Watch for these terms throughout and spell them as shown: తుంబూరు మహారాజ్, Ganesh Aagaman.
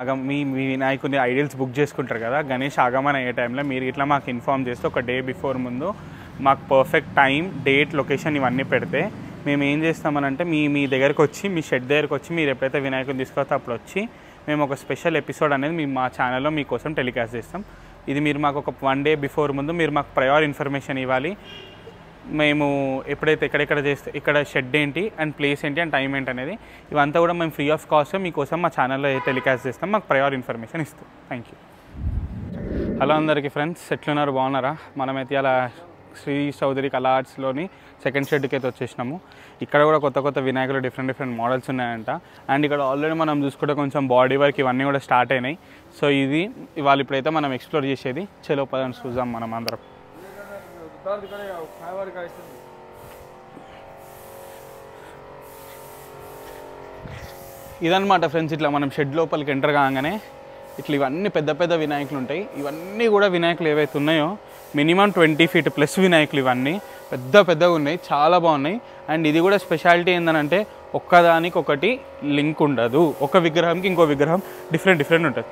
आगामी विनायक ऐडियल्स बुक कदा गणेश आगमन अये टाइम में इला इनफॉर्म और डे बिफोर मुंदु पर्फेक्ट टाइम डेट लोकेशन इवन पड़ते मेमेम चेस्तामनि दी मी शेड दी एपड़े विनायक अप्पड़ी मेम स्पेशल एपिसोड अने चाने टेलीकास्ट इधी वन डे बिफोर मुझे प्रयर इन्फर्मेशन इव्वाली మేము ఎప్పుడైతే ఎక్కడెక్కడ చేస్తే ఇక్కడ షెడ్ ఏంటి అండ్ ప్లేస్ ఏంటి అండ్ టైం ఏంటి అనేది ఇవంతా కూడా మేము ఫ్రీ ఆఫ్ కాస్ట్ మీకోసం మా ఛానల్లో టెలికాస్ట్ చేస్తాం. మాకు ప్రయర్ ఇన్ఫర్మేషన్ ఇస్తాం. Thank you. హలో అందరికీ ఫ్రెండ్స్, ఎట్లున్నారు, బాగున్నారా? మనమైతే ఇలా శ్రీ చౌదరి కళా ఆర్ట్స్లోని సెకండ్ షెడ్కి అయితే వచ్చేసినాము. ఇక్కడ కూడా కొత్త కొత్త వినాయకులు డిఫరెంట్ డిఫరెంట్ మోడల్స్ ఉన్నాయంట. అండ్ ఇక్కడ ఆల్రెడీ మనం చూసుకుంటే కొంచెం బాడీ వర్క్ ఇవన్నీ కూడా స్టార్ట్ అయినాయి. సో ఇది ఇవాళ ఇప్పుడైతే మనం ఎక్స్ప్లోర్ చేసేది. చలో పదండి చూద్దాం మనం అందరం. ఇదన్నమాట ఫ్రెండ్స్, ఇట్లా మనం షెడ్ లోపలికి ఎంటర్ కాగానే ఇట్లా ఇవన్నీ పెద్ద పెద్ద వినాయకులు ఉంటాయి. ఇవన్నీ కూడా వినాయకులు ఏవైతే ఉన్నాయో మినిమం 20 feet ప్లస్ వినాయకులు ఇవన్నీ పెద్ద పెద్దగా ఉన్నాయి, చాలా బాగున్నాయి. అండ్ ఇది కూడా స్పెషాలిటీ ఏంటంటే ఒక్కదానికి ఒకటి లింక్ ఉండదు, ఒక విగ్రహంకి ఇంకో విగ్రహం డిఫరెంట్ డిఫరెంట్ ఉంటుంది.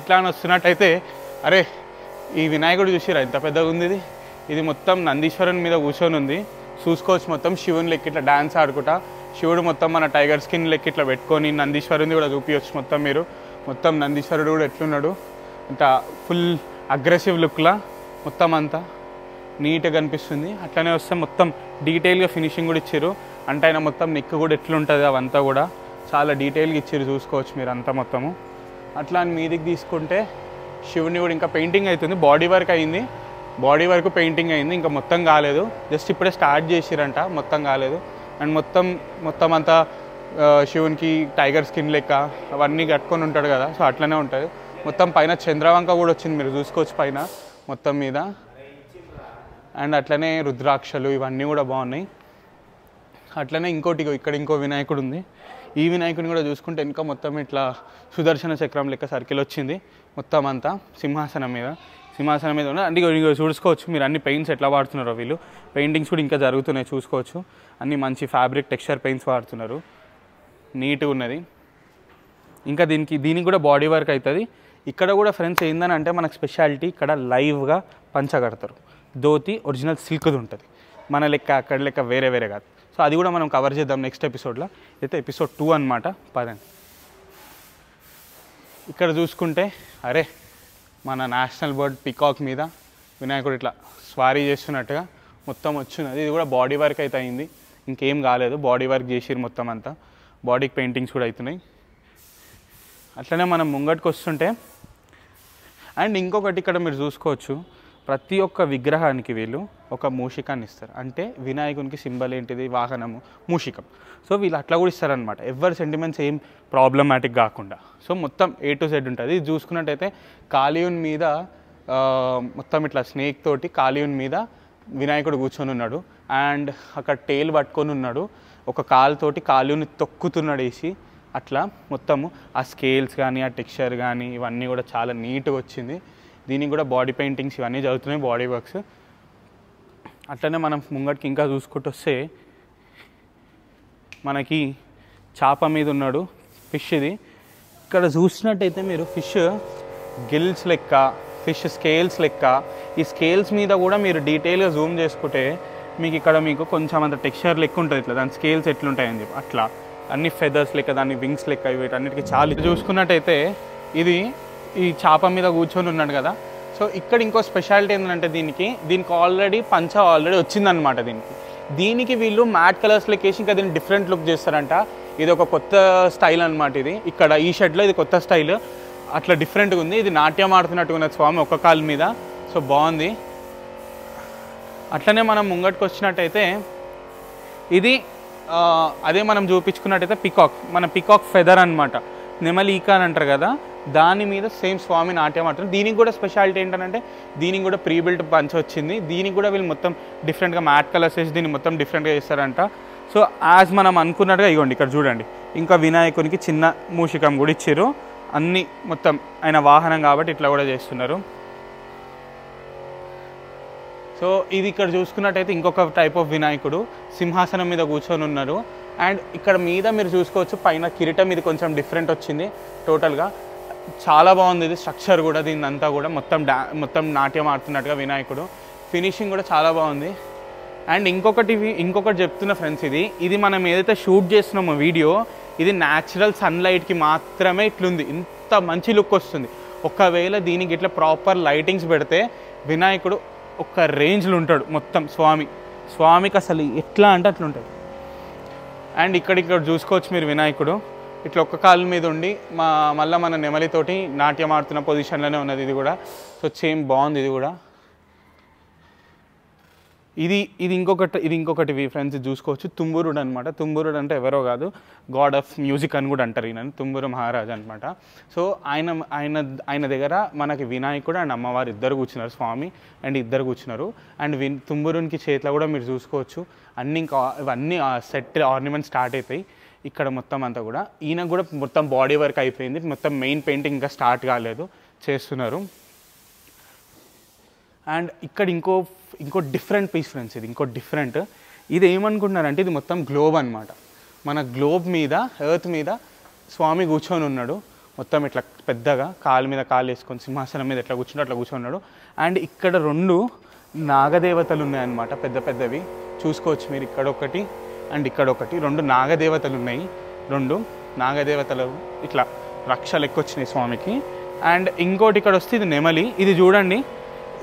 ఇట్లా అని వస్తున్నట్టయితే అరే ఈ వినాయకుడు చూసిరా ఇంత పెద్దగా ఉంది, ఇది ఇది మొత్తం నందీశ్వరుని మీద కూర్చొని ఉంది. చూసుకోవచ్చు మొత్తం శివుని లెక్క ఇట్లా డ్యాన్స్ ఆడుకుంటా, శివుడు మొత్తం మన టైగర్ స్కిన్ లెక్క ఇట్లా పెట్టుకొని నందీశ్వరుని కూడా చూపించవచ్చు. మొత్తం మీరు మొత్తం నందీశ్వరుడు కూడా ఎట్లున్నాడు ఇంత ఫుల్ అగ్రెసివ్ లుక్లా మొత్తం అంతా నీట్గా కనిపిస్తుంది. అట్లనే వస్తే మొత్తం డీటెయిల్గా ఫినిషింగ్ కూడా ఇచ్చారు. అంటే ఆయన మొత్తం నెక్ కూడా ఎట్లుంటుంది అవంతా కూడా చాలా డీటెయిల్గా ఇచ్చారు. చూసుకోవచ్చు మీరు అంతా మొత్తము. అట్లా మీదికి తీసుకుంటే శివుని కూడా ఇంకా పెయింటింగ్ అవుతుంది, బాడీ వర్క్ అయింది, బాడీ వరకు పెయింటింగ్ అయింది, ఇంకా మొత్తం కాలేదు. జస్ట్ ఇప్పుడే స్టార్ట్ చేసిరంట, మొత్తం కాలేదు. అండ్ మొత్తం మొత్తం అంతా శివునికి టైగర్ స్కిన్ లెక్క అవన్నీ కట్టుకొని ఉంటాడు కదా, సో అట్లనే ఉంటుంది. మొత్తం పైన చంద్రవంక కూడా వచ్చింది, మీరు చూసుకోవచ్చు పైన మొత్తం మీద. అండ్ అట్లనే రుద్రాక్షలు ఇవన్నీ కూడా బాగున్నాయి. అట్లనే ఇంకోటి ఇక్కడ ఇంకో వినాయకుడు ఉంది. ఈ వినాయకుడిని కూడా చూసుకుంటే ఇంకా మొత్తం ఇట్లా సుదర్శన చక్రం లెక్క సర్కిల్ వచ్చింది మొత్తం అంతా సింహాసనం మీద. సింహాసనం మీద అంటే చూసుకోవచ్చు మీరు అన్ని పెయింట్స్ ఎట్లా వాడుతున్నారో వీళ్ళు. పెయింటింగ్స్ కూడా ఇంకా జరుగుతున్నాయి చూసుకోవచ్చు, అన్ని మంచి ఫ్యాబ్రిక్ టెక్స్చర్ పెయింట్స్ వాడుతున్నారు, నీట్గా ఉన్నది. ఇంకా దీనికి కూడా బాడీ వర్క్ అవుతుంది. ఇక్కడ కూడా ఫ్రెండ్స్ ఏందని అంటే మనకు స్పెషాలిటీ ఇక్కడ లైవ్గా పంచ కడతారు. ధోతి ఒరిజినల్ సిల్క్ది ఉంటుంది, మన లెక్క అక్కడ లెక్క వేరే వేరే కాదు. సో అది కూడా మనం కవర్ చేద్దాం నెక్స్ట్ ఎపిసోడ్లో. అయితే ఎపిసోడ్ 2 అనమాట, పదండి. ఇక్కడ చూసుకుంటే అరే మన నేషనల్ బర్డ్ పికాక్ మీద వినాయకుడు ఇట్లా స్వారీ చేస్తున్నట్టుగా మొత్తం వచ్చినది. ఇది కూడా బాడీ వర్క్ అయితే అయింది, ఇంకేం కాలేదు, బాడీ వర్క్ చేసిరు మొత్తం అంతా. బాడీకి పెయింటింగ్స్ కూడా అవుతున్నాయి. అట్లనే మనం ముంగటికి వస్తుంటే అండ్ ఇంకొకటి ఇక్కడ మీరు చూసుకోవచ్చు ప్రతి ఒక్క విగ్రహానికి వీళ్ళు ఒక మూషికాన్ని ఇస్తారు. అంటే వినాయకునికి సింబల్ ఏంటిది, వాహనము మూషికం. సో వీళ్ళు అట్లా కూడా ఇస్తారనమాట, ఎవరి సెంటిమెంట్స్ ఏం ప్రాబ్లమాటిక్ కాకుండా. సో మొత్తం A to Z ఉంటుంది. ఇది చూసుకున్నట్టయితే కాళీయుని మీద మొత్తం ఇట్లా స్నేక్ తోటి కాళీయుని మీద వినాయకుడు కూర్చొని ఉన్నాడు. అండ్ అక్కడ టేల్ పట్టుకొని ఉన్నాడు, ఒక కాలుతోటి కాళీయుని తొక్కుతున్నాడు వేసి. అట్లా మొత్తము ఆ స్కేల్స్ కానీ ఆ టెక్స్చర్ కానీ ఇవన్నీ కూడా చాలా నీట్గా వచ్చింది. దీనికి కూడా బాడీ పెయింటింగ్స్ ఇవన్నీ జరుగుతున్నాయి, బాడీ వర్క్స్. అట్లనే మనం ముంగటికి ఇంకా చూసుకుంటూ వస్తే మనకి చేప మీద ఉన్నాడు ఫిష్. ఇది ఇక్కడ చూసినట్టయితే మీరు ఫిష్ గిల్స్ లెక్క ఫిష్ స్కేల్స్ లెక్క. ఈ స్కేల్స్ మీద కూడా మీరు డీటెయిల్గా జూమ్ చేసుకుంటే మీకు ఇక్కడ మీకు కొంచెం అంత టెక్స్చర్ లెక్క ఉంటుంది, ఇట్లా దాని స్కేల్స్ ఎట్లుంటాయని చెప్పి. అట్లా అన్ని ఫెదర్స్ లెక్క దాన్ని వింగ్స్ లెక్క వీటన్నిటికీ చాలా చూసుకున్నట్టయితే ఇది ఈ చేప మీద కూర్చొని ఉన్నాడు కదా. సో ఇక్కడ ఇంకో స్పెషాలిటీ ఏంటంటే దీనికి ఆల్రెడీ పంచ ఆల్రెడీ వచ్చిందనమాట. దీనికి వీళ్ళు మ్యాట్ కలర్స్ లెక్కేసి ఇంకా దీన్ని డిఫరెంట్ లుక్ చేస్తారంట. ఇది ఒక కొత్త స్టైల్ అనమాట. ఇది ఇక్కడ ఈ షెడ్లో ఇది కొత్త స్టైల్, అట్లా డిఫరెంట్గా ఉంది. ఇది నాట్యం ఆడుతున్నట్టుగా ఉన్నది స్వామి ఒక్క కాలు మీద, సో బాగుంది. అట్లనే మనం ముంగటికి వచ్చినట్టయితే ఇది అదే మనం చూపించుకున్నట్టయితే పికాక్, మన పికాక్ ఫెదర్ అనమాట, నెమలి ఈక అని అంటారు కదా, దాని మీద సేమ్ స్వామి నాట్యం ఆడుతుంది. దీనికి కూడా స్పెషాలిటీ ఏంటంటే దీనికి కూడా ప్రీ బిల్ట్ పంచ్ వచ్చింది. దీనికి కూడా వీళ్ళు మొత్తం డిఫరెంట్గా మ్యాట్ కలర్స్ వేసి దీన్ని మొత్తం డిఫరెంట్గా చేస్తారంట. సో యాజ్ మనం అనుకున్నట్టుగా ఇగోండి ఇక్కడ చూడండి, ఇంకా వినాయకునికి చిన్న మూషికం కూడా ఇచ్చారు. అన్నీ మొత్తం ఆయన వాహనం కాబట్టి ఇట్లా కూడా చేస్తున్నారు. సో ఇది ఇక్కడ చూసుకున్నట్టయితే ఇంకొక టైప్ ఆఫ్ వినాయకుడు సింహాసనం మీద కూర్చొని ఉన్నారు. అండ్ ఇక్కడ మీద మీరు చూసుకోవచ్చు పైన కిరీటం ఇది కొంచెం డిఫరెంట్ వచ్చింది టోటల్గా. చాలా బాగుంది ఇది స్ట్రక్చర్ కూడా దీనింతా కూడా మొత్తం నాట్యం ఆడుతున్నట్టుగా వినాయకుడు ఫినిషింగ్ కూడా చాలా బాగుంది అండ్ ఇంకొకటి చెప్తున్నా ఫ్రెండ్స్ ఇది మనం ఏదైతే షూట్ చేస్తున్నామో వీడియో ఇది నేచురల్ సన్లైట్ కి మాత్రమే ఇట్లుంది ఇంత మంచి లుక్ వస్తుంది ఒకవేళ దీనికి ఇట్లా ప్రాపర్ లైటింగ్స్ పెడితే వినాయకుడు ఒక రేంజ్ లో ఉంటాడు మొత్తం స్వామికి అసలు ఎట్లా అంటే అట్లా ఉంటాడు అండ్ ఇక్కడ చూసుకోవచ్చు మీరు వినాయకుడు ఇట్లా ఒక్క కాలు మీద ఉండి మళ్ళీ మన నెమలితోటి నాట్యం ఆడుతున్న పొజిషన్లోనే ఉన్నది ఇది కూడా సో సేమ్ బాగుంది ఇది కూడా ఇది ఇంకొకటి ఫ్రెండ్స్ చూసుకోవచ్చు తుంబూరుడు అనమాట తుంబూరుడు అంటే ఎవరో కాదు గాడ్ ఆఫ్ మ్యూజిక్ అని కూడా అంటారు ఈయన తుంబూరు మహారాజ్ అనమాట సో ఆయన దగ్గర మనకి వినాయకుడు అండ్ అమ్మవారు ఇద్దరు కూర్చున్నారు స్వామి అండ్ ఇద్దరు కూర్చున్నారు అండ్ తుంబూరునికి చేతిలో కూడా మీరు చూసుకోవచ్చు అన్నీ ఇంకా ఇవన్నీ సెట్ ఆర్నమెంట్ స్టార్ట్ అవుతాయి ఇక్కడ మొత్తం అంతా కూడా ఈయనకు కూడా మొత్తం బాడీ వర్క్ అయిపోయింది మొత్తం మెయిన్ పెయింటింగ్ ఇంకా స్టార్ట్ కాలేదు చేస్తున్నారు అండ్ ఇక్కడ ఇంకో డిఫరెంట్ పీస్ ఫ్రెండ్స్ ఇది ఇంకో డిఫరెంట్ ఇది ఏమనుకుంటున్నారంటే ఇది మొత్తం గ్లోబ్ అనమాట మన గ్లోబ్ మీద ఎర్త్ మీద స్వామి కూర్చొని ఉన్నాడు మొత్తం ఇట్లా పెద్దగా కాలు మీద కాలు వేసుకొని సింహాసనం మీద ఎట్లా కూర్చుంటే అట్లా కూర్చున్నాడు అండ్ ఇక్కడ రెండు నాగదేవతలు ఉన్నాయన్నమాట పెద్ద పెద్దవి చూసుకోవచ్చు మీరు ఇక్కడ ఒకటి అండ్ ఇక్కడ ఒకటి రెండు నాగదేవతలు ఉన్నాయి రెండు నాగదేవతలు ఇట్లా రక్షలు ఎక్కువచ్చినాయి స్వామికి అండ్ ఇంకోటి ఇక్కడ వస్తే ఇది నెమలి ఇది చూడండి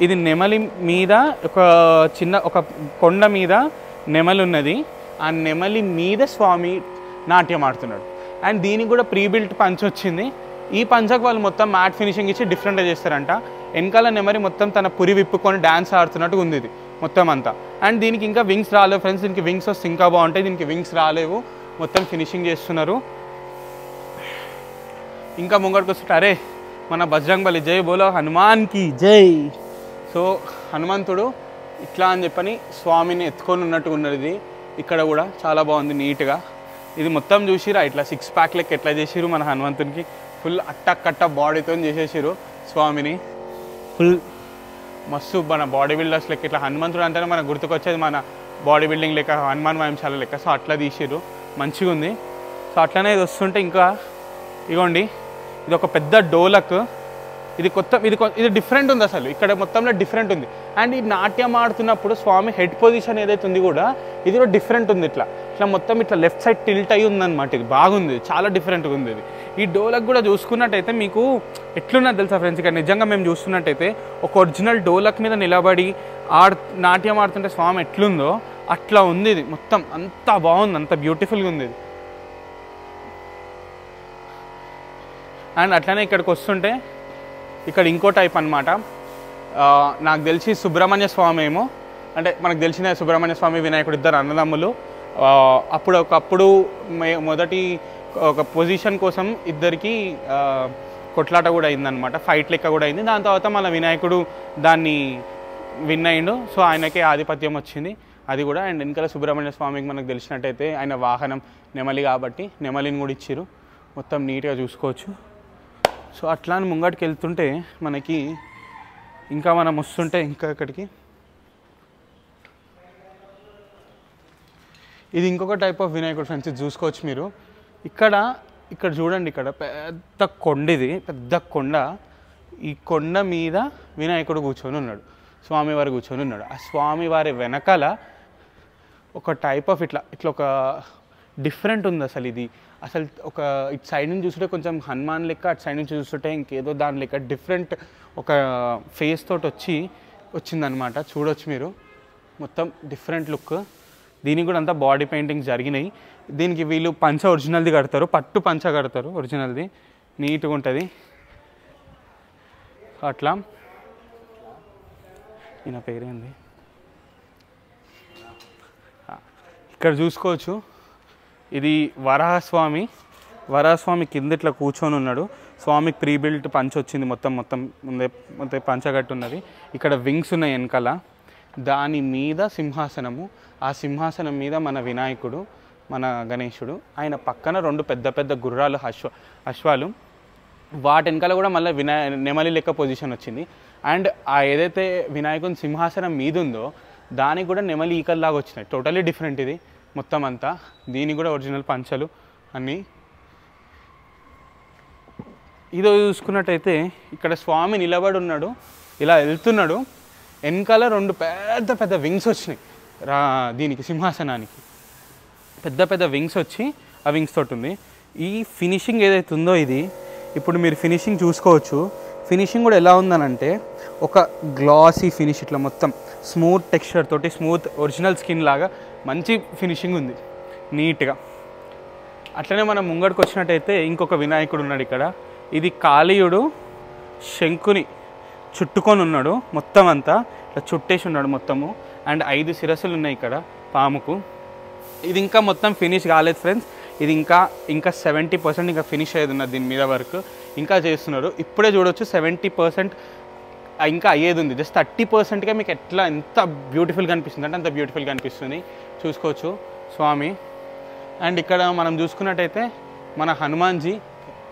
ఇది నెమలి మీద ఒక కొండ మీద నెమలి ఉన్నది ఆ నెమలి మీద స్వామి నాట్యం ఆడుతున్నాడు అండ్ దీనికి కూడా ప్రీ బిల్ట్ పంచ్ వచ్చింది ఈ పంచకు వాళ్ళు మొత్తం మ్యాట్ ఫినిషింగ్ ఇచ్చి డిఫరెంట్గా చేస్తారంట వెనకాల నెమలి మొత్తం తన పురి విప్పుకొని డ్యాన్స్ ఆడుతున్నట్టు ఉంది ఇది మొత్తం అంతా అండ్ దీనికి ఇంకా వింగ్స్ రాలేవు ఫ్రెండ్స్ దీనికి వింగ్స్ వస్తే ఇంకా బాగుంటాయి దీనికి వింగ్స్ రాలేవు మొత్తం ఫినిషింగ్ చేస్తున్నారు ఇంకా ముంగడికి వస్తుంటే అరే మన బజరంగబలి జై బోలో హనుమాన్కి జై సో హనుమంతుడు ఇట్లా అని చెప్పని స్వామిని ఎత్తుకొని ఉన్నట్టుగా ఉన్నది ఇక్కడ కూడా చాలా బాగుంది నీట్గా ఇది మొత్తం చూసిరా ఇట్లా 6 ప్యాక్ లెక్క ఎట్లా చేసిరు మన హనుమంతునికి ఫుల్ అట్టకట్ట బాడీతో చేసేసారు స్వామిని ఫుల్ మస్తు మన బాడీ బిల్డర్స్ లెక్క ఇట్లా హనుమంతుడు అంటేనే మనకు గుర్తుకొచ్చేది మన బాడీ బిల్డింగ్ లెక్క హనుమాన్ వ్యాయామశాల లెక్క సో అట్లా తీసిరు మంచిగా ఉంది సో అట్లనే ఇది వస్తుంటే ఇంకా ఇగోండి ఇది ఒక పెద్ద డోలక్ ఇది డిఫరెంట్ ఉంది అసలు ఇక్కడ మొత్తంలో డిఫరెంట్ ఉంది అండ్ ఈ నాట్యం ఆడుతున్నప్పుడు స్వామి హెడ్ పొజిషన్ ఏదైతే ఉంది కూడా ఇది కూడా డిఫరెంట్ ఉంది ఇట్లా మొత్తం ఇట్లా లెఫ్ట్ సైడ్ టిల్ట్ అయ్యి ఉందన్నమాట ఇది బాగుంది చాలా డిఫరెంట్గా ఉంది ఇది ఈ డోలక్ కూడా చూసుకున్నట్టయితే మీకు ఎట్లున్నది తెలుసా ఫ్రెండ్స్ ఇక్కడ నిజంగా మేము చూస్తున్నట్టయితే ఒక ఒరిజినల్ డోలక్ మీద నిలబడి నాట్యం ఆడుతుంటే స్వామి ఎట్లుందో అట్లా ఉంది ఇది మొత్తం అంత బాగుంది అంత బ్యూటిఫుల్గా ఉంది ఇది అండ్ అట్లనే ఇక్కడికి వస్తుంటే ఇక్కడ ఇంకో టైప్ అనమాట నాకు తెలిసి సుబ్రహ్మణ్య స్వామి ఏమో అంటే మనకు తెలిసిన సుబ్రహ్మణ్య స్వామి వినాయకుడు ఇద్దరు అన్నదమ్ములు అప్పుడు ఒకప్పుడు మొదటి ఒక పొజిషన్ కోసం ఇద్దరికి కొట్లాట కూడా అయిందనమాట ఫైట్ లెక్క కూడా అయింది దాని తర్వాత మన వినాయకుడు దాన్ని విన్ అయ్యిండు సో ఆయనకే ఆధిపత్యం వచ్చింది అది కూడా అండ్ వెనకాల సుబ్రహ్మణ్య స్వామికి మనకు తెలిసినట్టయితే ఆయన వాహనం నెమలి కాబట్టి నెమలిని కూడా ఇచ్చారు మొత్తం నీట్గా చూసుకోవచ్చు సో అట్లా ముంగటికి వెళ్తుంటే మనకి ఇంకా మనం వస్తుంటే ఇంకా ఇక్కడికి ఇది ఇంకొక టైప్ ఆఫ్ వినాయకుడు ఫ్రెండ్స్ ఇది చూసుకోవచ్చు మీరు ఇక్కడ చూడండి ఇక్కడ పెద్ద కొండ ఇది పెద్ద కొండ ఈ కొండ మీద వినాయకుడు కూర్చొని ఉన్నాడు స్వామివారు కూర్చొని ఉన్నాడు ఆ స్వామివారి వెనకాల ఒక టైప్ ఆఫ్ ఇట్లా ఒక డిఫరెంట్ ఉంది అసలు ఇది అసలు ఒక ఇటు సైడ్ నుంచి చూస్తుంటే కొంచెం హనుమాన్ లెక్క అటు సైడ్ నుంచి చూస్తుంటే ఇంకేదో దాని లెక్క డిఫరెంట్ ఒక ఫేస్ తోటి వచ్చిందనమాట చూడొచ్చు మీరు మొత్తం డిఫరెంట్ లుక్ దీనికి కూడా అంతా బాడీ పెయింటింగ్ జరిగినాయి దీనికి వీళ్ళు పంచ ఒరిజినల్ది కడతారు పట్టు పంచ కడతారు ఒరిజినల్ది నీట్గా ఉంటుంది అట్లా ఈయన పేరేంది ఇక్కడ చూసుకోవచ్చు ఇది వరాహస్వామి కింద ఇట్లా కూర్చొని ఉన్నాడు స్వామికి ప్రీ బిల్ట్ పంచ్ వచ్చింది మొత్తం పంచగట్టు ఉన్నది ఇక్కడ వింగ్స్ ఉన్నాయి వెనకాల దాని మీద సింహాసనము ఆ సింహాసనం మీద మన వినాయకుడు మన గణేశుడు ఆయన పక్కన రెండు పెద్ద పెద్ద గుర్రాలు అశ్వాలు వాటి వెనకాల కూడా మళ్ళీ నెమలి లెక్క పొజిషన్ వచ్చింది అండ్ ఆ ఏదైతే వినాయకుని సింహాసనం మీద ఉందో దానికి కూడా నెమలి ఈకల్లాగా వచ్చినాయి టోటలీ డిఫరెంట్ ఇది మొత్తం అంతా దీని కూడా ఒరిజినల్ పంచలు అన్నీ इदो चूसुकुन्नट्लयिते इक्कड स्वामी निलबडि उन्नाडु इला वेल्तुन्नाडु एनकाल रेंडु पेद्द पेद्द विंग्स वच्चायि दीनिकि सिंहासनानिकि पेद्द पेद्द विंग्स वच्ची आ विंग्स तोटि उंदी ई फिनिशिंग एदैते उंदो इदी इप्पुडु मीरु फिनिशिंग चूसुकोवच्चु फिनिशिंग कूडा एला उंदనంటే ఒక గ్లాసీ ఫినిష్ ఇట్లా మొత్తం స్మూత్ టెక్స్చర్ తోటి స్మూత్ ఒరిజినల్ స్కిన్ లాగా మంచి ఫినిషింగ్ ఉంది నీట్‌గా అట్లనే మనం ముంగడికి వచ్చినట్లయితే ఇంకొక వినాయకుడు ఉన్నాడు ఇక్కడ ఇది కాళీయుడు శంకుని చుట్టుకొని ఉన్నాడు మొత్తం అంతా ఇట్లా చుట్టేసి ఉన్నాడు మొత్తము అండ్ 5 శిరసులు ఉన్నాయి ఇక్కడ పాముకు ఇది ఇంకా మొత్తం ఫినిష్ కాలేదు ఫ్రెండ్స్ ఇది ఇంకా 70% ఇంకా ఫినిష్ అయ్యేది ఉన్నది దీని మీద వర్క్ ఇంకా చేస్తున్నారు ఇప్పుడే చూడొచ్చు 70% ఇంకా అయ్యేది ఉంది జస్ట్ 30% గా మీకు ఎట్లా ఎంత బ్యూటిఫుల్ గా అనిపిస్తుంది అంటే అంత బ్యూటిఫుల్ గా అనిపిస్తుంది చూసుకోవచ్చు స్వామి అండ్ ఇక్కడ మనం చూసుకున్నట్లయితే మన హనుమాన్జీ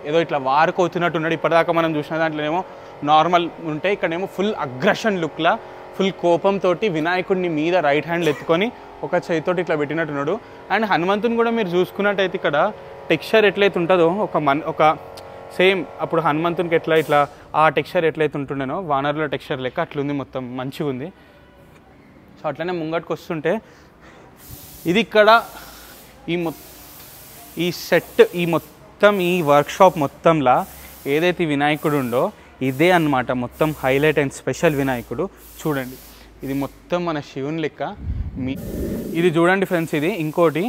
ఏదో ఇట్లా వారుకోతున్నట్టు ఉన్నాడు ఇప్పటిదాకా మనం చూసిన దాంట్లోనేమో నార్మల్ ఉంటే ఇక్కడేమో ఫుల్ అగ్రెషన్ లుక్ లా ఫుల్ కోపం తోటి వినాయకుడిని మీద రైట్ హ్యాండ్ ఎత్తుకొని ఒక చేయి తోటి ఇట్లా పెట్టినట్టు ఉన్నాడు అండ్ హనుమంతుని కూడా మీరు చూసుకున్నట్లయితే ఇక్కడ టెక్స్చర్ ఎట్లయితే ఉంటుందో ఒక సేమ్ అప్పుడు హనుమంతునికి ఎట్లా ఇట్లా ఆ టెక్స్చర్ ఎట్లయితే ఉంటుండేనో వానర్ల టెక్స్చర్ లెక్క అట్లుంది మొత్తం మంచిగా ఉంది సో అట్లనే ముంగటికి వస్తుంటే ఇది ఇక్కడ ఈ సెట్ ఈ మొత్తం ఈ వర్క్షాప్ మొత్తంలా ఏదైతే వినాయకుడు ఉండో ఇదే అన్నమాట మొత్తం హైలైట్ అండ్ స్పెషల్ వినాయకుడు చూడండి ఇది మొత్తం మన శివుని లెక్క ఇది చూడండి ఫ్రెండ్స్ ఇది ఇంకోటి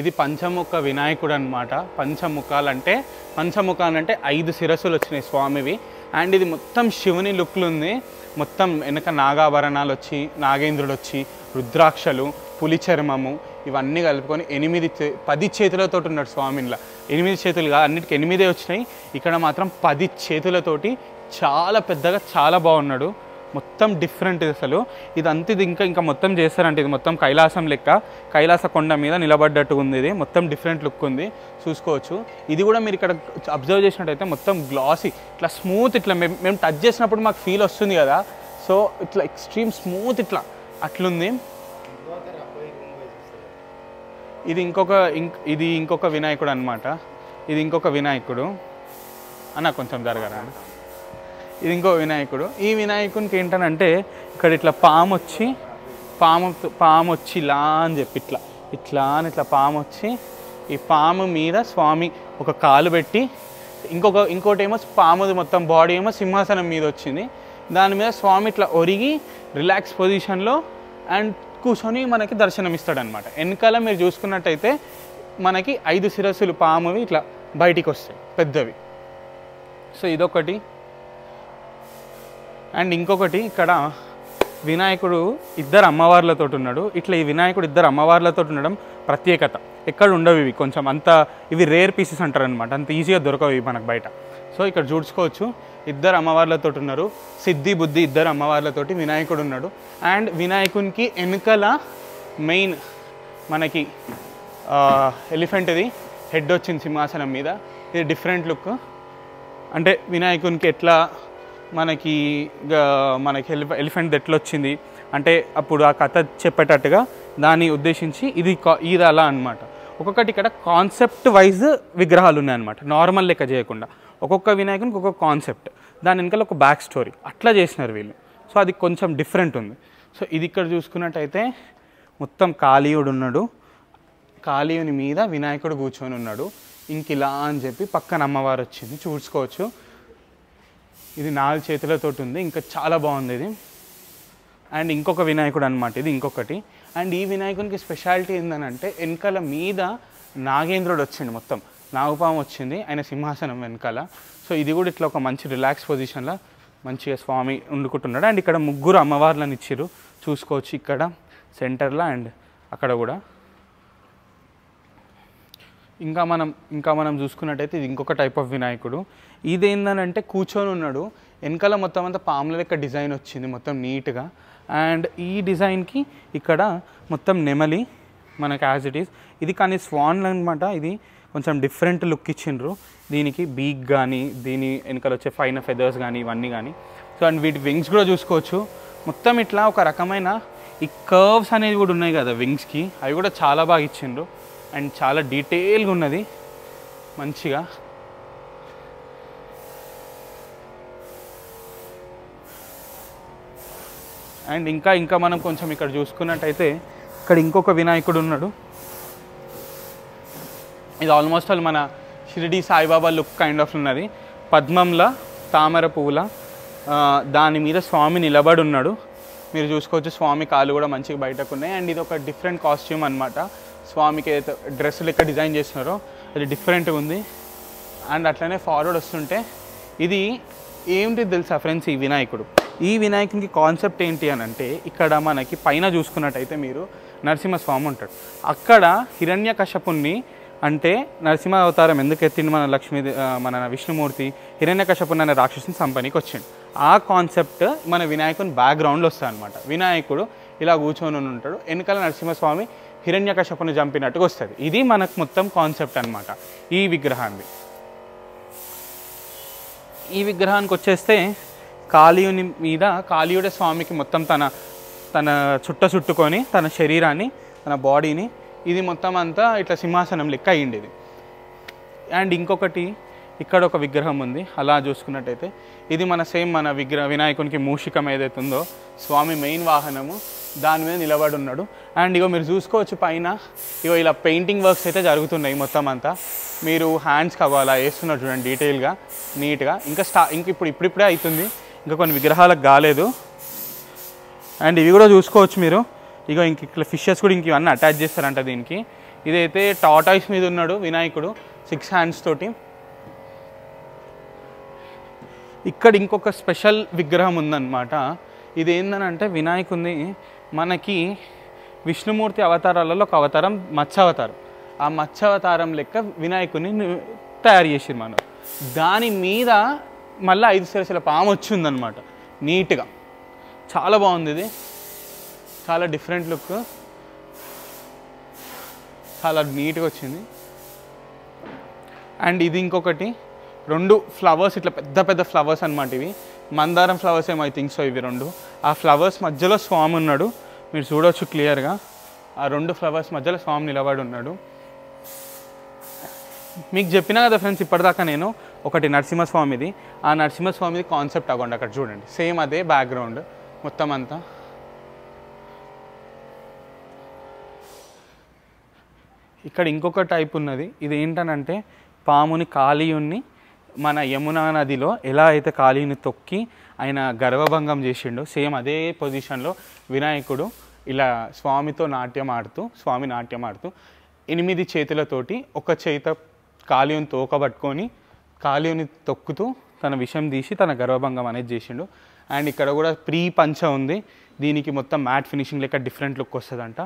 ఇది పంచముఖ వినాయకుడు అన్నమాట పంచముఖాలంటే పంచముఖాలంటే 5 శిరసులు వచ్చినాయి స్వామివి అండ్ ఇది మొత్తం శివుని లుక్లు ఉంది మొత్తం వెనక నాగాభరణాలు వచ్చి నాగేంద్రుడు వచ్చి రుద్రాక్షలు పులి చర్మము ఇవన్నీ కలుపుకొని 8-10 చేతులతోటి ఉన్నాడు స్వామినిలా 8 చేతులుగా అన్నిటికీ 8 వచ్చినాయి ఇక్కడ మాత్రం 10 చేతులతోటి చాలా పెద్దగా చాలా బాగున్నాడు మొత్తం డిఫరెంట్ అసలు ఇదంతా ఇది ఇంకా ఇంకా మొత్తం చేస్తారంటే ఇది మొత్తం కైలాసం లెక్క కైలాస కొండ మీద నిలబడ్డట్టు ఉంది ఇది మొత్తం డిఫరెంట్ లుక్ ఉంది చూసుకోవచ్చు ఇది కూడా మీరు ఇక్కడ అబ్జర్వ్ చేసినట్టయితే మొత్తం గ్లాసీ ఇట్లా స్మూత్ ఇట్లా మేము టచ్ చేసినప్పుడు మాకు ఫీల్ వస్తుంది కదా సో ఇట్లా ఎక్స్ట్రీమ్ స్మూత్ ఇట్లా అట్లుంది ఇది ఇంకొక వినాయకుడు అన్నమాట ఇది ఇంకొక వినాయకుడు అన్న కొంచెం జరగరా ఇది ఇంకో వినాయకుడు ఈ వినాయకునికి ఏంటంటే ఇక్కడ ఇట్లా పాము వచ్చి పాము వచ్చి ఇలా అని చెప్పి ఇట్లా ఇట్లా అని ఇట్లా పాము వచ్చి ఈ పాము మీద స్వామి ఒక కాలు పెట్టి ఇంకోటి ఏమో పాముది మొత్తం బాడీ ఏమో సింహాసనం మీద వచ్చింది దాని మీద స్వామి ఇట్లా ఒరిగి రిలాక్స్ పొజిషన్లో అండ్ కూర్చొని మనకి దర్శనం ఇస్తాడు అనమాట వెనకాల మీరు చూసుకున్నట్టయితే మనకి 5 శిరస్సులు పామువి ఇట్లా బయటికి వస్తాయి పెద్దవి సో ఇదొకటి అండ్ ఇంకొకటి ఇక్కడ వినాయకుడు ఇద్దరు అమ్మవార్లతో ఉన్నాడు ఇట్లా ఈ వినాయకుడు ఇద్దరు అమ్మవార్లతో ఉండడం ప్రత్యేకత ఎక్కడ ఉండవు ఇవి కొంచెం అంత ఇవి రేర్ పీసెస్ అంటారు అనమాట అంత ఈజీగా దొరకవు ఇవి మనకు బయట సో ఇక్కడ చూసుకోవచ్చు ఇద్దరు అమ్మవార్లతో ఉన్నారు సిద్ధి బుద్ధి ఇద్దరు అమ్మవార్లతోటి వినాయకుడు ఉన్నాడు అండ్ వినాయకునికి వెనకల మెయిన్ మనకి ఎలిఫెంట్ది హెడ్ వచ్చింది సింహాసనం మీద ఇది డిఫరెంట్ లుక్ అంటే వినాయకునికి ఎట్లా మనకి ఎలిఫెంట్ ఎట్లా వచ్చింది అంటే అప్పుడు ఆ కథ చెప్పేటట్టుగా దాన్ని ఉద్దేశించి ఇది అలా అనమాట ఒక్కొక్కటి ఇక్కడ కాన్సెప్ట్ వైజ్ విగ్రహాలు ఉన్నాయన్నమాట నార్మల్ లెక్క చేయకుండా ఒక్కొక్క వినాయకునికి ఒక్కొక్క కాన్సెప్ట్ దాని వెనకాల ఒక బ్యాక్ స్టోరీ అట్లా చేసినారు వీళ్ళు సో అది కొంచెం డిఫరెంట్ ఉంది సో ఇది ఇక్కడ చూసుకున్నట్టయితే మొత్తం కాళీయుడు ఉన్నాడు కాళీయుని మీద వినాయకుడు కూర్చొని ఉన్నాడు ఇంక ఇలా అని చెప్పి పక్కన అమ్మవారు వచ్చింది చూసుకోవచ్చు ఇది 4 చేతులతోటి ఉంది ఇంకా చాలా బాగుంది ఇది అండ్ ఇంకొక వినాయకుడు అన్నమాట ఇది ఇంకొకటి అండ్ ఈ వినాయకునికి స్పెషాలిటీ ఏంటంటే వెనకాల మీద నాగేంద్రుడు వచ్చిండు మొత్తం నాగపాము వచ్చింది ఆయన సింహాసనం వెనకాల సో ఇది కూడా ఇట్లా ఒక మంచి రిలాక్స్ పొజిషన్లో మంచిగా స్వామి వండుకుంటున్నాడు అండ్ ఇక్కడ 3 అమ్మవార్లను ఇచ్చారు చూసుకోవచ్చు ఇక్కడ సెంటర్లో అండ్ అక్కడ కూడా ఇంకా మనం చూసుకున్నట్టయితే ఇది ఇంకొక టైప్ ఆఫ్ వినాయకుడు ఇదేంటంటే కూర్చొని ఉన్నాడు వెనకాల మొత్తం అంతా పాముల లెక్క డిజైన్ వచ్చింది మొత్తం నీట్గా అండ్ ఈ డిజైన్కి ఇక్కడ మొత్తం నెమలి మనకు యాజ్ ఇట్ ఈస్ ఇది కానీ స్వాన్ అనమాట ఇది కొంచెం డిఫరెంట్ లుక్ ఇచ్చిండ్రు దీనికి బీక్ కానీ దీని వెనకాల వచ్చే ఫైన ఫెదర్స్ కానీ ఇవన్నీ కానీ సో అండ్ వీటి వింగ్స్ కూడా చూసుకోవచ్చు మొత్తం ఇట్లా ఒక రకమైన ఈ కర్వ్స్ అనేవి కూడా ఉన్నాయి కదా వింగ్స్కి అవి కూడా చాలా బాగా ఇచ్చిండ్రు అండ్ చాలా డీటెయిల్గా ఉన్నది మంచిగా అండ్ ఇంకా ఇంకా మనం కొంచెం ఇక్కడ చూసుకున్నట్టయితే ఇక్కడ ఇంకొక వినాయకుడు ఉన్నాడు. ఇది ఆల్మోస్ట్ ఆల్ మన Shirdi Saibaba look kind of ఉన్నది. పద్మంలా తామర పువ్వుల దాని మీద స్వామి నిలబడి ఉన్నాడు. మీరు చూసుకోవచ్చు స్వామి కాళ్ళు కూడా మంచిగా బయటకు ఉన్నాయి. అండ్ ఇది ఒక డిఫరెంట్ కాస్ట్యూమ్ అనమాట. స్వామికి ఏదైతే డ్రెస్సులు ఇక్కడ డిజైన్ చేస్తున్నారో అది డిఫరెంట్గా ఉంది. అండ్ అట్లనే ఫార్వర్డ్ వస్తుంటే ఇది ఏంటి తెలుసా ఫ్రెండ్స్, ఈ వినాయకుడు, ఈ వినాయకునికి కాన్సెప్ట్ ఏంటి అని అంటే ఇక్కడ మనకి పైన చూసుకున్నట్టయితే మీరు నరసింహస్వామి ఉంటాడు. అక్కడ హిరణ్యకశపుణ్ణి అంటే నరసింహ అవతారం ఎందుకు ఎత్తిండి మన లక్ష్మీ మన విష్ణుమూర్తి హిరణ్యకశపుణ్ణి అనే రాక్షసుని సంపనికి వచ్చిండు. ఆ కాన్సెప్ట్ మన వినాయకుని బ్యాక్గ్రౌండ్లో వస్తాయి అనమాట. వినాయకుడు ఇలా కూర్చొని ఉంటాడు, వెనకాల నరసింహస్వామి హిరణ్యకశపుని చంపినట్టుగా వస్తుంది. ఇది మనకు మొత్తం కాన్సెప్ట్ అనమాట ఈ విగ్రహాన్ని. ఈ విగ్రహానికి వచ్చేస్తే కాళీయుని మీద కాళీయుడే స్వామికి మొత్తం తన తన చుట్ట చుట్టుకొని తన శరీరాన్ని తన బాడీని ఇది మొత్తం అంతా ఇట్లా సింహాసనం లెక్క అయ్యింది ఇది. అండ్ ఇంకొకటి ఇక్కడ ఒక విగ్రహం ఉంది. అలా చూసుకున్నట్టయితే ఇది మన సేమ్ మన వినాయకునికి మూషికం ఏదైతే ఉందో స్వామి మెయిన్ వాహనము దాని మీద నిలబడి ఉన్నాడు. అండ్ ఇగో మీరు చూసుకోవచ్చు పైన ఇగో ఇలా పెయింటింగ్ వర్క్స్ అయితే జరుగుతున్నాయి మొత్తం అంతా. మీరు హ్యాండ్స్కి అవ్వ అలా వేస్తున్నారు చూడండి డీటెయిల్గా నీట్గా. ఇంకా ఇప్పుడిప్పుడే అవుతుంది, ఇంకా కొన్ని విగ్రహాలకు కాలేదు. అండ్ ఇవి కూడా చూసుకోవచ్చు మీరు. ఇగో ఇంక ఇట్లా ఫిషెస్ కూడా ఇంక ఇవన్నీ అటాచ్ చేస్తారంట దీనికి. ఇదైతే టాటాయిస్ మీద ఉన్నాడు వినాయకుడు 6 హ్యాండ్స్ తోటి. ఇక్కడ ఇంకొక స్పెషల్ విగ్రహం ఉందన్నమాట. ఇది ఏంటంటే వినాయకుడిని మనకి విష్ణుమూర్తి అవతారాలలో ఒక అవతారం మత్స్యావతారం, ఆ మత్స్యావతారం లెక్క వినాయకుడిని తయారు చేసారు మనం. దాని మీద మళ్ళీ 5 సరసల పాము వచ్చిందనమాట నీట్గా. చాలా బాగుంది ఇది, చాలా డిఫరెంట్ లుక్, చాలా నీట్గా వచ్చింది. అండ్ ఇది ఇంకొకటి 2 ఫ్లవర్స్ ఇట్లా పెద్ద పెద్ద ఫ్లవర్స్ అనమాట. ఇవి మందారం ఫ్లవర్స్ ఏమో ఐ థింక్ సో. ఇవి 2 ఆ ఫ్లవర్స్ మధ్యలో స్వామి ఉన్నాడు. మీరు చూడవచ్చు క్లియర్గా ఆ 2 ఫ్లవర్స్ మధ్యలో స్వామి నిలబడి ఉన్నాడు. మీకు చెప్పినా కదా ఫ్రెండ్స్ ఇప్పటిదాకా నేను, ఒకటి నరసింహస్వామిది, ఆ నరసింహస్వామిది కాన్సెప్ట్ అవ్వండి అక్కడ చూడండి సేమ్ అదే బ్యాక్గ్రౌండ్ మొత్తం అంతా. ఇక్కడ ఇంకొక టైప్ ఉన్నది. ఇది ఏంటనంటే పాముని కాళీయుణ్ణి మన యమునా నదిలో ఎలా అయితే కాళీని తొక్కి ఆయన గర్వభంగం చేసిండో సేమ్ అదే పొజిషన్లో వినాయకుడు ఇలా స్వామితో నాట్యం ఆడుతూ స్వామి నాట్యం ఆడుతూ 8 చేతులతోటి ఒక చేత కాళీని తోకబట్టుకొని కాళీని తొక్కుతూ తన విషం తీసి తన గర్వభంగం అనేది చేసిండు. అండ్ ఇక్కడ కూడా ప్రీ పంచ ఉంది, దీనికి మొత్తం మ్యాట్ ఫినిషింగ్ లెక్క డిఫరెంట్ లుక్ వస్తుందంట.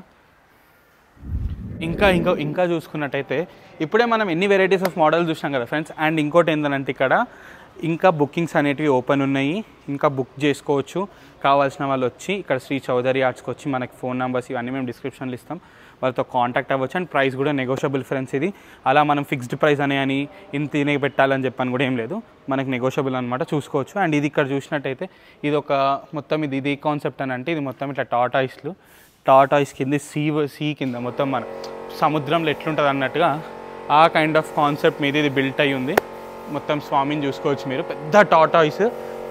ఇంకా ఇంకా ఇంకా చూసుకున్నట్టయితే ఇప్పుడే మనం ఎన్ని వెరైటీస్ ఆఫ్ మోడల్స్ చూసాం కదా ఫ్రెండ్స్. అండ్ ఇంకోటి ఏంటంటే ఇక్కడ ఇంకా బుకింగ్స్ అనేటివి ఓపెన్ ఉన్నాయి, ఇంకా బుక్ చేసుకోవచ్చు. కావాల్సిన వాళ్ళు వచ్చి ఇక్కడ శ్రీ చౌదరి ఆర్ట్స్కి వచ్చి మనకి ఫోన్ నెంబర్స్ ఇవన్నీ మేము డిస్క్రిప్షన్లో ఇస్తాం, వాళ్ళతో కాంటాక్ట్ అవ్వచ్చు. అండ్ ప్రైస్ కూడా నెగోషియబుల్ ఫ్రెండ్స్. ఇది అలా మనం ఫిక్స్డ్ ప్రైస్ అనే అని ఇంత పెట్టాలని చెప్పని కూడా ఏం లేదు, మనకి నెగోషియబుల్ అనమాట, చూసుకోవచ్చు. అండ్ ఇది ఇక్కడ చూసినట్టయితే ఇది ఒక మొత్తం ఇది ఇది కాన్సెప్ట్ అని అంటే ఇది మొత్తం ఇట్లా టాటాయిస్లు టాటాయిస్ కింద సీ కింద మొత్తం మన సముద్రంలో ఎట్లుంటుంది అన్నట్టుగా ఆ కైండ్ ఆఫ్ కాన్సెప్ట్ మీద ఇది బిల్ట్ అయి ఉంది. మొత్తం స్వామిని చూసుకోవచ్చు మీరు, పెద్ద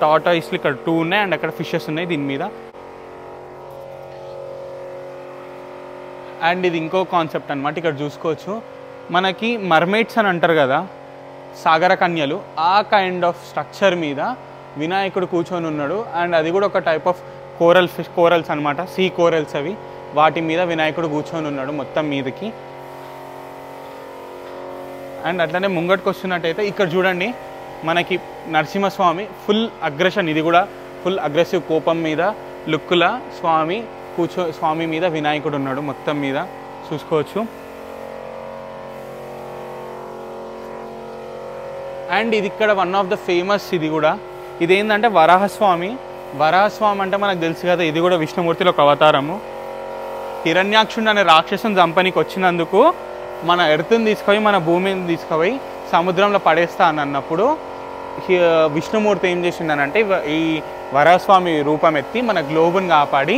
టాటాయిస్లు ఇక్కడ 2 ఉన్నాయి. అండ్ అక్కడ ఫిషెస్ ఉన్నాయి దీని మీద. అండ్ ఇది ఇంకో కాన్సెప్ట్ అనమాట. ఇక్కడ చూసుకోవచ్చు మనకి మర్మేడ్స్ అని అంటారు కదా సాగర కన్యలు, ఆ కైండ్ ఆఫ్ స్ట్రక్చర్ మీద వినాయకుడు కూర్చొని ఉన్నాడు. అండ్ అది కూడా ఒక టైప్ ఆఫ్ కోరల్స్ అనమాట, సీ కోరల్స్ అవి, వాటి మీద వినాయకుడు కూర్చొని ఉన్నాడు మొత్తం మీదకి. అండ్ అట్లనే ముంగట్కి వస్తున్నట్టయితే ఇక్కడ చూడండి మనకి నరసింహస్వామి ఫుల్ అగ్రెషన్, ఇది కూడా ఫుల్ అగ్రెసివ్ కోపం మీద లుక్కుల స్వామి మీద వినాయకుడు ఉన్నాడు మొత్తం మీద చూసుకోవచ్చు. అండ్ ఇది ఇక్కడ వన్ ఆఫ్ ద ఫేమస్, ఇది కూడా ఇదేంటంటే వరాహస్వామి అంటే మనకు తెలుసు కదా, ఇది కూడా విష్ణుమూర్తిలో ఒక అవతారము. హిరణ్యాక్షుడు అనే రాక్షసుని చంపనికి వచ్చినందుకు మన ఎర్త్ని తీసుకుపోయి మన భూమిని తీసుకుపోయి సముద్రంలో పడేస్తా అని అన్నప్పుడు విష్ణుమూర్తి ఏం చేసిండనంటే ఈ వరాహస్వామి రూపం ఎత్తి మన గ్లోబుని కాపాడి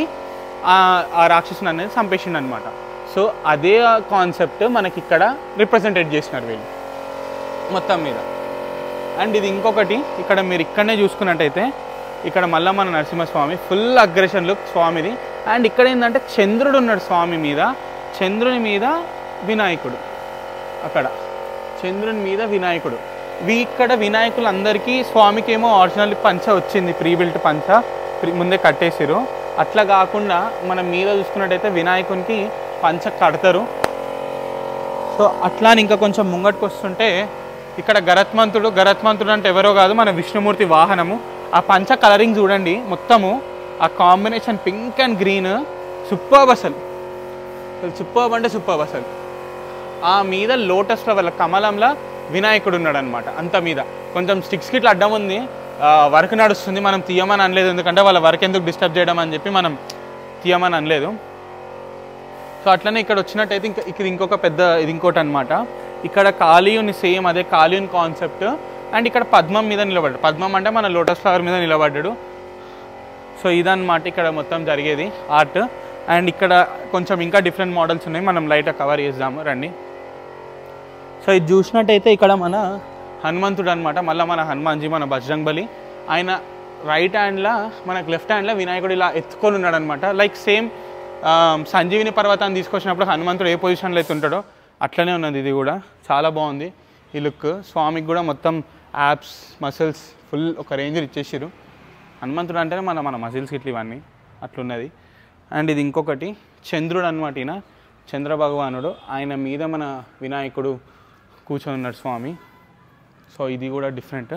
ఆ రాక్షసుని అనేది చంపేసిండు అనమాట. సో అదే కాన్సెప్ట్ మనకి ఇక్కడ రిప్రజెంటేట్ చేసినారు వీళ్ళు మొత్తం మీద. అండ్ ఇది ఇంకొకటి ఇక్కడ మీరు ఇక్కడనే చూసుకున్నట్టయితే ఇక్కడ మల్ల మన నరసింహస్వామి ఫుల్ అగ్రెషన్ లుక్ స్వామిది. అండ్ ఇక్కడ ఏంటంటే చంద్రుడు ఉన్నాడు స్వామి మీద, చంద్రుని మీద వినాయకుడు, అక్కడ చంద్రుని మీద వినాయకుడు. ఇక్కడ వినాయకులందరికీ స్వామికి ఏమో ఆరిజినల్ పంచ వచ్చింది, ప్రీ బిల్ట్ పంచ ముందే కట్టేసారు. అట్లా కాకుండా మనం మీద చూసుకున్నట్టయితే వినాయకునికి పంచ కడతారు. సో అట్లా ఇంకా కొంచెం ముంగటికి వస్తుంటే ఇక్కడ గరత్మంతుడు, గరత్మంతుడు అంటే ఎవరో కాదు మన విష్ణుమూర్తి వాహనము. ఆ పంచ కలరింగ్ చూడండి మొత్తము, ఆ combination pink and green super అసలు, సూపర్ అంటే సూపర్ అసలు. ఆ మీద లోటస్ ఫ్లవర్ల కమలంలా వినాయకుడు ఉన్నాడు అనమాట. అంత మీద కొంచెం స్టిక్స్ కిట్ల అడ్డం ఉంది, వర్క్ నడుస్తుంది, మనం తీయమని అనలేదు, ఎందుకంటే వాళ్ళ వర్క్ ఎందుకు డిస్టర్బ్ చేయడం అని చెప్పి మనం తీయమని అనలేదు. సో అట్లనే ఇక్కడ వచ్చినట్టయితే ఇంకా ఇక్కడ ఇంకొక పెద్ద ఇది ఇంకోటి అనమాట. ఇక్కడ కాళీయుని సేమ్ అదే కాళీయుని కాన్సెప్ట్. అండ్ ఇక్కడ పద్మం మీద నిలబడ్డాడు, పద్మం అంటే మన లోటస్ ఫ్లవర్ మీద నిలబడ్డాడు. సో ఇదన్నమాట ఇక్కడ మొత్తం జరిగేది ఆర్ట్. అండ్ ఇక్కడ కొంచెం ఇంకా డిఫరెంట్ మోడల్స్ ఉన్నాయి, మనం లైట్ కవర్ చేద్దాము రండి. సో ఇది చూసినట్టయితే ఇక్కడ మన హనుమంతుడు అనమాట, మళ్ళీ మన హనుమాన్జీ మన బజరంగ్ బలి. ఆయన రైట్ హ్యాండ్లో మనకు లెఫ్ట్ హ్యాండ్లో వినాయకుడు ఇలా ఎత్తుకొని ఉన్నాడు అనమాట. లైక్ సేమ్ సంజీవిని పర్వతాన్ని తీసుకొచ్చినప్పుడు హనుమంతుడు ఏ పొజిషన్లో అయితే ఉంటాడో అట్లనే ఉన్నది ఇది కూడా. చాలా బాగుంది ఈ లుక్. స్వామికి కూడా మొత్తం యాప్స్ మసిల్స్ ఫుల్ ఒక రేంజ్ ఇచ్చేసారు. హనుమంతుడు అంటేనే మన మన మసిల్స్ ఇట్లా ఇవన్నీ అట్లున్నది. అండ్ ఇది ఇంకొకటి చంద్రుడు అనమాట, ఈయన చంద్రభగవానుడు, ఆయన మీద మన వినాయకుడు కూర్చొని ఉన్నాడు స్వామి. సో ఇది కూడా డిఫరెంట్.